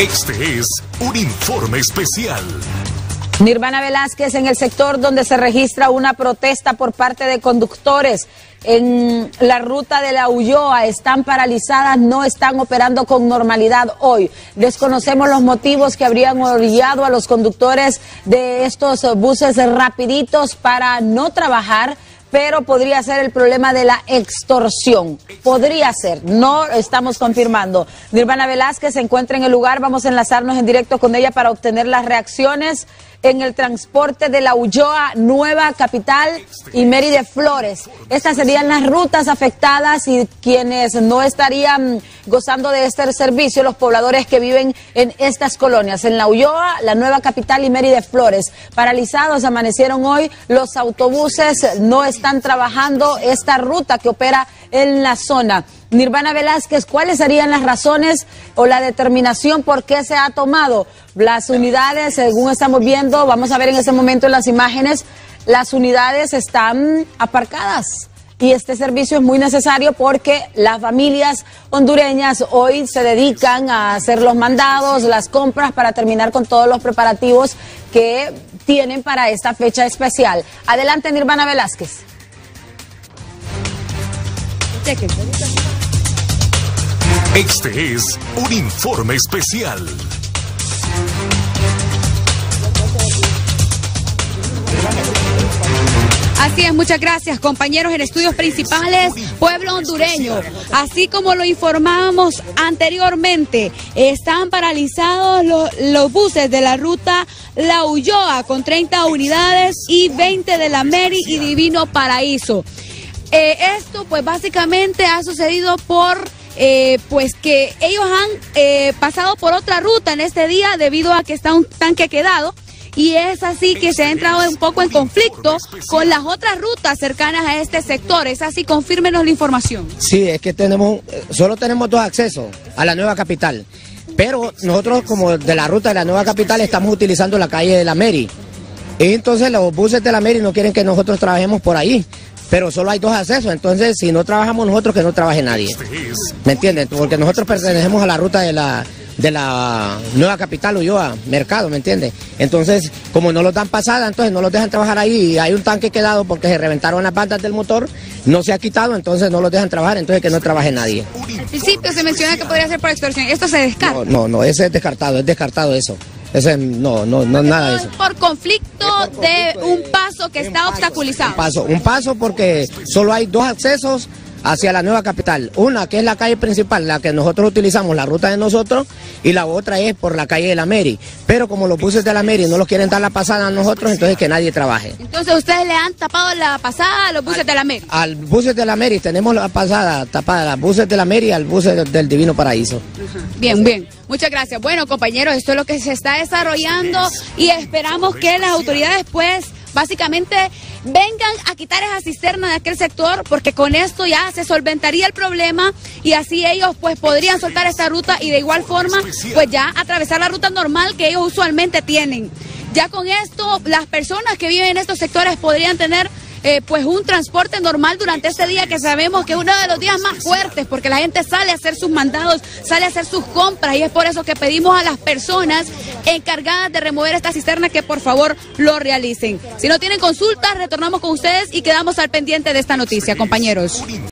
Este es un informe especial. Nirvana Velázquez, en el sector donde se registra una protesta por parte de conductores en la ruta de La Ulloa, están paralizadas, no están operando con normalidad hoy. Desconocemos los motivos que habrían orillado a los conductores de estos buses rapiditos para no trabajar, pero podría ser el problema de la extorsión. Podría ser, no estamos confirmando. Nirvana Velázquez se encuentra en el lugar, vamos a enlazarnos en directo con ella para obtener las reacciones en el transporte de La Ulloa, Nueva Capital y Méride Flores. Estas serían las rutas afectadas y quienes no estarían gozando de este servicio, los pobladores que viven en estas colonias, en La Ulloa, la Nueva Capital y Méride Flores. Paralizados amanecieron hoy, los autobuses no están trabajando esta ruta que opera en la zona. Nirvana Velázquez, ¿cuáles serían las razones o la determinación por qué se ha tomado? Las unidades, según estamos viendo, vamos a ver en ese momento en las imágenes, las unidades están aparcadas y este servicio es muy necesario porque las familias hondureñas hoy se dedican a hacer los mandados, las compras para terminar con todos los preparativos que tienen para esta fecha especial. Adelante, Nirvana Velázquez. Este es un informe especial. Así es, muchas gracias, compañeros en estudios principales, pueblo hondureño. Así como lo informábamos anteriormente, están paralizados los buses de la ruta La Ulloa con 30 unidades y 20 de la Méride y Divino Paraíso. Esto pues básicamente ha sucedido por pues que ellos han pasado por otra ruta en este día debido a que está un tanque quedado y es así que se ha entrado un poco en conflicto con las otras rutas cercanas a este sector. Es así, confírmenos la información. Sí, es que solo tenemos dos accesos a la Nueva Capital, pero nosotros como de la ruta de la Nueva Capital estamos utilizando la calle de la Méride. Entonces los buses de la Méride no quieren que nosotros trabajemos por ahí. Pero solo hay dos accesos, entonces si no trabajamos nosotros, que no trabaje nadie. ¿Me entienden? Porque nosotros pertenecemos a la ruta de la Nueva Capital, Ulloa, Mercado, ¿me entienden? Entonces, como no los dan pasada, entonces no los dejan trabajar ahí. Y hay un tanque quedado porque se reventaron las bandas del motor, no se ha quitado, entonces no los dejan trabajar, entonces que no trabaje nadie. Al principio se menciona que podría ser por extorsión, ¿esto se descarta? No, ese es descartado eso. Ese, no, nada de eso. Por conflicto de un paso que está obstaculizado. Un paso porque solo hay dos accesos hacia la Nueva Capital. Una que es la calle principal, la que nosotros utilizamos, la ruta de nosotros, y la otra es por la calle de la Méride. Pero como los buses de la Méride no los quieren dar la pasada a nosotros, entonces que nadie trabaje. Entonces ustedes le han tapado la pasada a los buses de la Méride. Al buses de la Méride tenemos la pasada tapada, a los buses de la Méride y al bus del Divino Paraíso. Bien. Muchas gracias. Bueno, compañeros, esto es lo que se está desarrollando y esperamos que las autoridades pues básicamente vengan a quitar esa cisterna de aquel sector porque con esto ya se solventaría el problema y así ellos pues podrían soltar esta ruta y de igual forma pues ya atravesar la ruta normal que ellos usualmente tienen. Ya con esto las personas que viven en estos sectores podrían tener pues un transporte normal durante este día que sabemos que es uno de los días más fuertes porque la gente sale a hacer sus mandados, sale a hacer sus compras y es por eso que pedimos a las personas encargadas de remover esta cisterna que por favor lo realicen. Si no tienen consultas, retornamos con ustedes y quedamos al pendiente de esta noticia, compañeros.